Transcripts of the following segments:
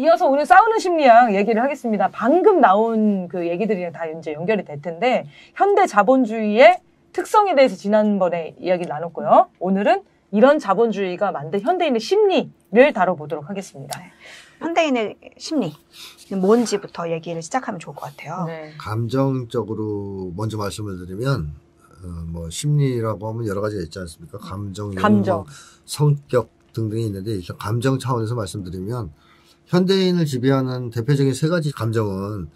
이어서 오늘 싸우는 심리학 얘기를 하겠습니다. 방금 나온 그 얘기들이랑 다 이제 연결이 될 텐데, 현대 자본주의의 특성에 대해서 지난번에 이야기를 나눴고요. 오늘은 이런 자본주의가 만든 현대인의 심리를 다뤄보도록 하겠습니다. 네. 현대인의 심리, 뭔지부터 얘기를 시작하면 좋을 것 같아요. 네. 감정적으로 먼저 말씀을 드리면, 심리라고 하면 여러 가지가 있지 않습니까? 감정, 성격 등등이 있는데, 감정 차원에서 말씀드리면, 현대인을 지배하는 대표적인 세 가지 감정은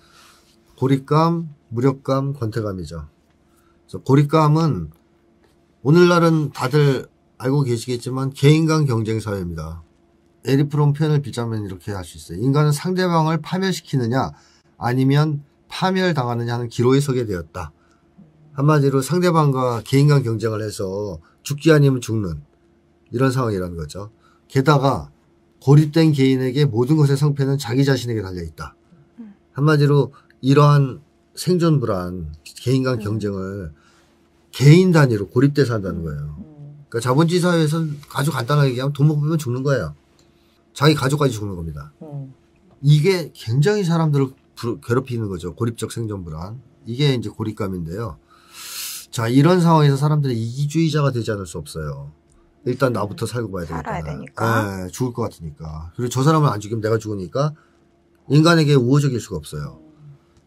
고립감, 무력감, 권태감이죠. 그래서 고립감은 오늘날은 다들 알고 계시겠지만 개인 간 경쟁 사회입니다. 에리프롬 표현을 빌자면 이렇게 할 수 있어요. 인간은 상대방을 파멸시키느냐 아니면 파멸당하느냐 하는 기로에 서게 되었다. 한마디로 상대방과 개인 간 경쟁을 해서 죽지 아니면 죽는 이런 상황이라는 거죠. 게다가 고립된 개인에게 모든 것의 성패는 자기 자신에게 달려있다. 한마디로 이러한 생존 불안, 개인 간 경쟁을 개인 단위로 고립돼서 한다는 거예요. 그러니까 자본주의 사회에서는 아주 간단하게 얘기하면 돈 못 벌면 죽는 거예요. 자기 가족까지 죽는 겁니다. 이게 굉장히 사람들을 괴롭히는 거죠. 고립적 생존 불안. 이게 이제 고립감인데요. 자, 이런 상황에서 사람들이 이기주의자가 되지 않을 수 없어요. 일단 나부터 살고 봐야 되니까. 살아야 되니까. 네, 죽을 것 같으니까. 그리고 저 사람은 안 죽이면 내가 죽으니까 인간에게 우호적일 수가 없어요.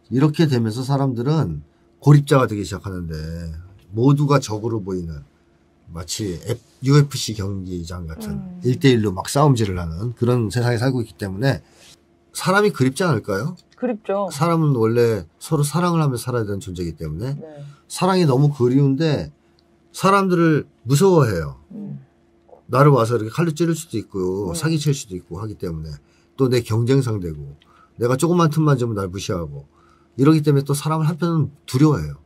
이렇게 되면서 사람들은 고립자가 되기 시작하는데 모두가 적으로 보이는 마치 UFC 경기장 같은 1대1로 막 싸움질을 하는 그런 세상에 살고 있기 때문에 사람이 그립지 않을까요? 그립죠. 사람은 원래 서로 사랑을 하면서 살아야 되는 존재이기 때문에 네. 사랑이 너무 그리운데 사람들을 무서워해요. 나를 와서 이렇게 칼로 찌를 수도 있고 사기칠 수도 있고 하기 때문에 또 내 경쟁 상대고 내가 조그만 틈만 주면 날 무시하고 이러기 때문에 또 사람을 한편은 두려워해요.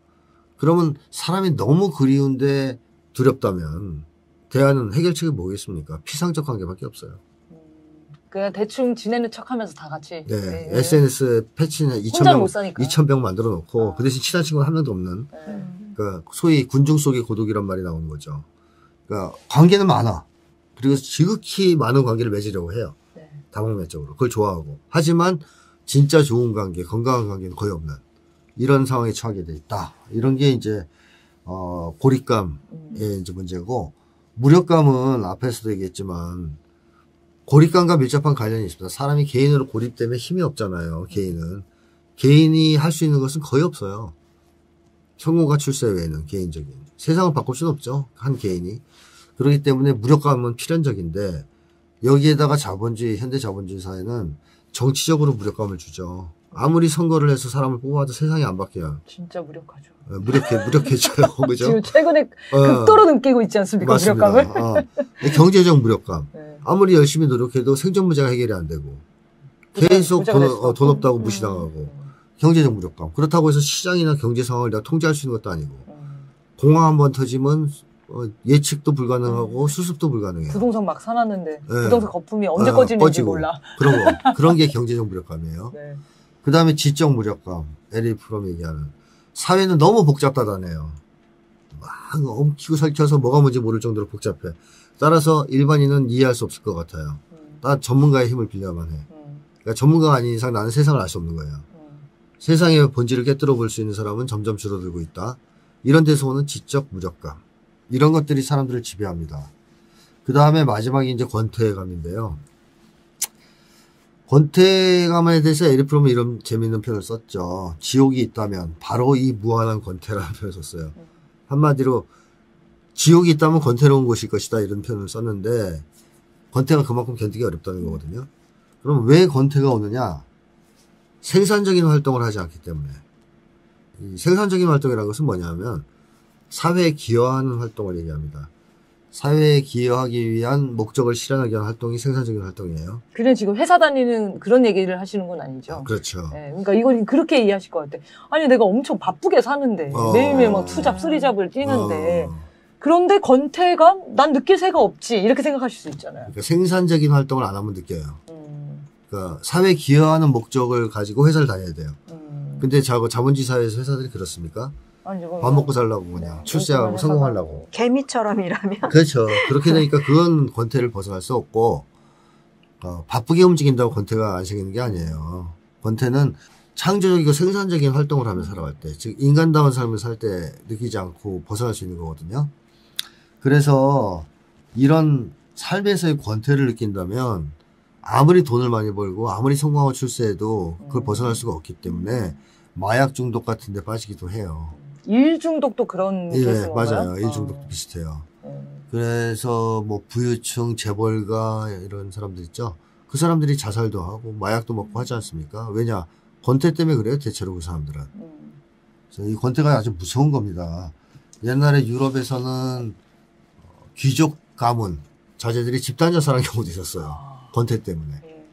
그러면 사람이 너무 그리운데 두렵다면 대안은 해결책이 뭐겠습니까? 피상적 관계밖에 없어요. 그냥 대충 지내는 척하면서 다 같이 네. SNS에 패치나 2,000병 만들어 놓고 그 대신 친한 친구는 한 명도 없는 그러니까 소위 군중 속의 고독이란 말이 나오는 거죠. 그러니까 관계는 많아. 그리고 지극히 많은 관계를 맺으려고 해요. 네. 다방면적으로. 그걸 좋아하고. 하지만 진짜 좋은 관계, 건강한 관계는 거의 없는 이런 상황에 처하게 돼 있다. 이런 게 이제 고립감의 이제 문제고 무력감은 앞에서도 얘기했지만 고립감과 밀접한 관련이 있습니다. 사람이 개인으로 고립되면 힘이 없잖아요. 개인은. 개인이 할 수 있는 것은 거의 없어요. 성공과 출세 외에는 개인적인. 세상을 바꿀 수는 없죠. 한 개인이. 그렇기 때문에 무력감은 필연적인데 여기에다가 자본주의, 현대 자본주의 사회는 정치적으로 무력감을 주죠. 아무리 선거를 해서 사람을 뽑아도 세상이 안 바뀌어요. 진짜 무력하죠. 무력해져요. 그죠? 지금 최근에 극도로 느끼고 있지 않습니까? 맞습니다. 무력감을. 경제적 무력감. 네. 아무리 열심히 노력해도 생존 문제가 해결이 안 되고 계속 돈 없다고 무시당하고 경제적 무력감. 그렇다고 해서 시장이나 경제 상황을 내가 통제할 수 있는 것도 아니고 공황 한번 터지면 예측도 불가능하고 수습도 불가능해요. 부동산 막 사놨는데 네. 부동산 거품이 언제 꺼지는지 몰라. 그런 게 경제적 무력감이에요. 네. 그 다음에 지적 무력감, 에리프롬 얘기하는 사회는 너무 복잡하다네요. 막 엉키고 설켜서 뭐가 뭔지 모를 정도로 복잡해. 따라서 일반인은 이해할 수 없을 것 같아요. 나 전문가의 힘을 빌려야만 해. 그러니까 전문가가 아닌 이상 나는 세상을 알 수 없는 거예요. 세상의 본질을 깨뜨려 볼 수 있는 사람은 점점 줄어들고 있다. 이런 데서 오는 지적 무력감. 이런 것들이 사람들을 지배합니다. 그 다음에 마지막이 이제 권태감인데요. 권태감에 대해서 에리프롬이 이런 재미있는 표현을 썼죠. 지옥이 있다면 바로 이 무한한 권태라는 표현을 썼어요. 한마디로 지옥이 있다면 권태로운 곳일 것이다 이런 표현을 썼는데 권태가 그만큼 견디기 어렵다는 거거든요. 그럼 왜 권태가 오느냐? 생산적인 활동을 하지 않기 때문에. 이 생산적인 활동이라는 것은 뭐냐면 사회에 기여하는 활동을 얘기합니다. 사회에 기여하기 위한 목적을 실현하기 위한 활동이 생산적인 활동이에요. 그래 지금 회사 다니는 그런 얘기를 하시는 건 아니죠. 그렇죠. 네, 그러니까 이건 그렇게 이해하실 것 같아요. 아니 내가 엄청 바쁘게 사는데 매일매일 막 2잡 3잡을 뛰는데 그런데 권태감? 난 느낄 새가 없지 이렇게 생각하실 수 있잖아요. 그러니까 생산적인 활동을 안 하면 느껴요. 그러니까 사회에 기여하는 목적을 가지고 회사를 다녀야 돼요. 근데 자본주의 사회에서 회사들이 그렇습니까? 밥 먹고 살라고 그냥 출세하고 성공하려고 개미처럼 일하면 그렇죠. 그렇게 되니까 그건 권태를 벗어날 수 없고 바쁘게 움직인다고 권태가 안 생기는 게 아니에요. 권태는 창조적이고 생산적인 활동을 하며 살아갈 때, 즉 인간다운 삶을 살 때 느끼지 않고 벗어날 수 있는 거거든요. 그래서 이런 삶에서의 권태를 느낀다면 아무리 돈을 많이 벌고 아무리 성공하고 출세해도 그걸 벗어날 수가 없기 때문에 마약 중독 같은 데 빠지기도 해요. 일 중독도 그런 케이스인가요? 맞아요. 일 중독도 비슷해요. 그래서 뭐 부유층, 재벌가 이런 사람들 있죠. 그 사람들이 자살도 하고 마약도 먹고 하지 않습니까? 왜냐? 권태 때문에 그래요. 대체로 그 사람들은. 그래서 이 권태가 아주 무서운 겁니다. 옛날에 유럽에서는 귀족 가문, 자제들이 집단 자살한 경우도 있었어요. 권태 때문에.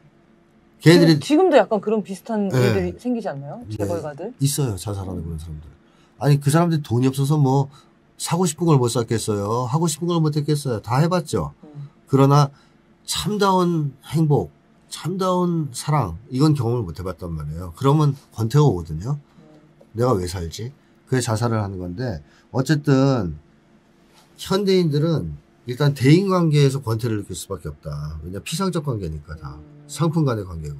걔들이 지금도 약간 그런 비슷한 일들이 생기지 않나요? 재벌가들? 네. 있어요. 자살하는 그런 사람들. 아니 그 사람들이 돈이 없어서 뭐 사고 싶은 걸 못 샀겠어요. 하고 싶은 걸 못 했겠어요. 다 해봤죠. 그러나 참다운 행복, 참다운 사랑 이건 경험을 못 해봤단 말이에요. 그러면 권태가 오거든요. 내가 왜 살지? 그게 자살을 하는 건데 어쨌든 현대인들은 일단 대인관계에서 권태를 느낄 수밖에 없다. 왜냐 피상적 관계니까 다. 상품 간의 관계고.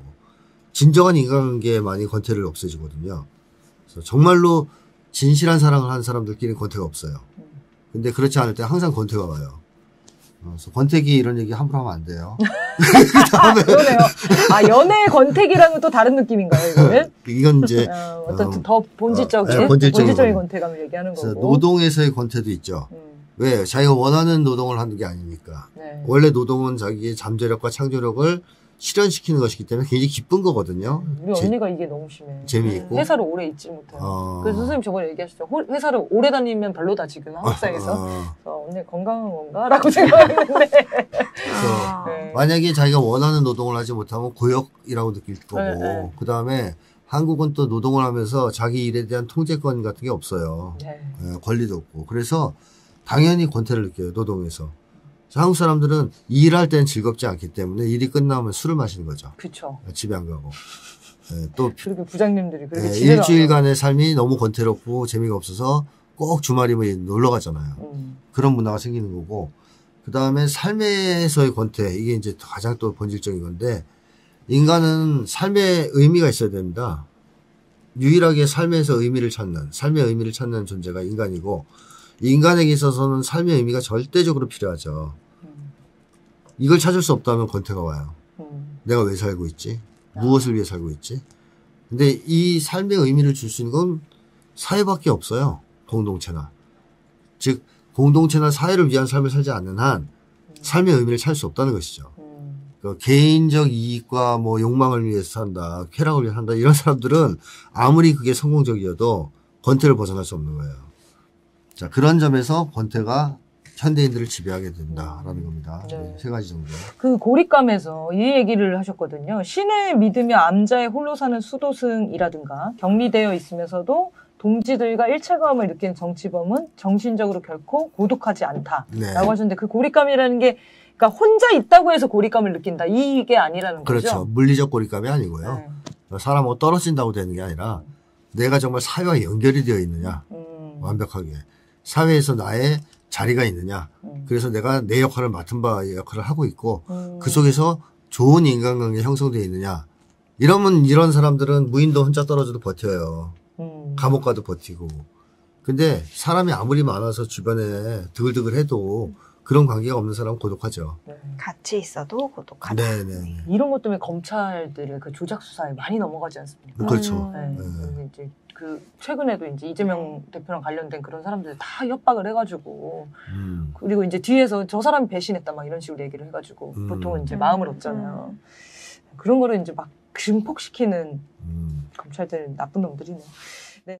진정한 인간관계에 많이 권태를 없애지거든요. 그래서 정말로 진실한 사랑을 하는 사람들끼리 권태가 없어요. 근데 그렇지 않을 때 항상 권태가 와요. 그래서 권태기 이런 얘기 함부로 하면 안 돼요. 그러네요. 아, 연애의 권태기랑은 또 다른 느낌인가요, 이거는? 이건 이제. 어떤 더 본질적인, 본질적인 권태감을 얘기하는 거고. 노동에서의 권태도 있죠. 왜? 자기가 원하는 노동을 하는 게 아니니까. 네. 원래 노동은 자기의 잠재력과 창조력을 실현시키는 것이기 때문에 굉장히 기쁜 거거든요. 우리 언니가 이게 너무 심해. 재미있고. 회사를 오래 있지 못해요. 그래서 선생님 저번에 얘기하셨죠. 회사를 오래 다니면 별로다 지금 한국사회에서. 언니 건강한 건가? 라고 생각했는데. 네. 만약에 자기가 원하는 노동을 하지 못하면 고역이라고 느낄 거고 그 다음에 한국은 또 노동을 하면서 자기 일에 대한 통제권 같은 게 없어요. 권리도 없고. 그래서 당연히 권태를 느껴요. 노동에서. 한국 사람들은 일할 때는 즐겁지 않기 때문에 일이 끝나면 술을 마시는 거죠. 그렇죠. 집에 안 가고. 네, 또 그렇게 부장님들이 그렇게 네, 일주일간의 삶이 너무 권태롭고 재미가 없어서 꼭 주말이면 놀러 가잖아요. 그런 문화가 생기는 거고. 그 다음에 삶에서의 권태 이게 이제 가장 또 본질적인 건데 인간은 삶의 의미가 있어야 됩니다. 유일하게 삶에서 의미를 찾는 삶의 의미를 찾는 존재가 인간이고. 인간에게 있어서는 삶의 의미가 절대적으로 필요하죠. 이걸 찾을 수 없다면 권태가 와요. 내가 왜 살고 있지? 무엇을 위해 살고 있지? 근데 이 삶의 의미를 줄 수 있는 건 사회밖에 없어요. 공동체나. 즉 공동체나 사회를 위한 삶을 살지 않는 한 삶의 의미를 찾을 수 없다는 것이죠. 그러니까 개인적 이익과 뭐 욕망을 위해서 산다, 쾌락을 위해서 산다 이런 사람들은 아무리 그게 성공적이어도 권태를 벗어날 수 없는 거예요. 자, 그런 점에서 권태가 현대인들을 지배하게 된다라는 겁니다. 네. 세 가지 정도. 그 고립감에서 이 얘기를 하셨거든요. 신을 믿으며 암자에 홀로 사는 수도승이라든가 격리되어 있으면서도 동지들과 일체감을 느끼는 정치범은 정신적으로 결코 고독하지 않다라고 하셨는데 그 고립감이라는 게 그러니까 혼자 있다고 해서 고립감을 느낀다. 이게 아니라는 거죠? 그렇죠. 물리적 고립감이 아니고요. 사람하고 떨어진다고 되는 게 아니라 내가 정말 사회와 연결이 되어 있느냐. 완벽하게. 사회에서 나의 자리가 있느냐. 그래서 내가 내 역할을 맡은 바 역할을 하고 있고 그 속에서 좋은 인간관계 형성되어 있느냐. 이러면 이런 사람들은 무인도 혼자 떨어져도 버텨요. 감옥 가도 버티고. 근데 사람이 아무리 많아서 주변에 드글드글 해도 그런 관계가 없는 사람은 고독하죠. 같이 있어도 고독하다. 네네. 이런 것 때문에 검찰들의 그 조작 수사에 많이 넘어가지 않습니까? 그렇죠. 네. 이제 그 최근에도 이제 이재명 대표랑 관련된 그런 사람들 다 협박을 해가지고 그리고 이제 뒤에서 저 사람이 배신했다 막 이런 식으로 얘기를 해가지고 보통은 이제 마음을 얻잖아요. 그런 거를 이제 막 증폭시키는 검찰들 나쁜 놈들이네요.